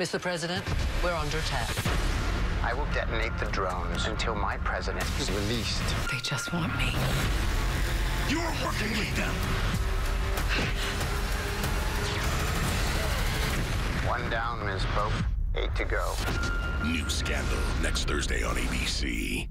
Mr. President, we're under attack. I will detonate the drones until my president is released. They just want me. You're working with them! One down, Ms. Pope. 8 to go. New Scandal, next Thursday on ABC.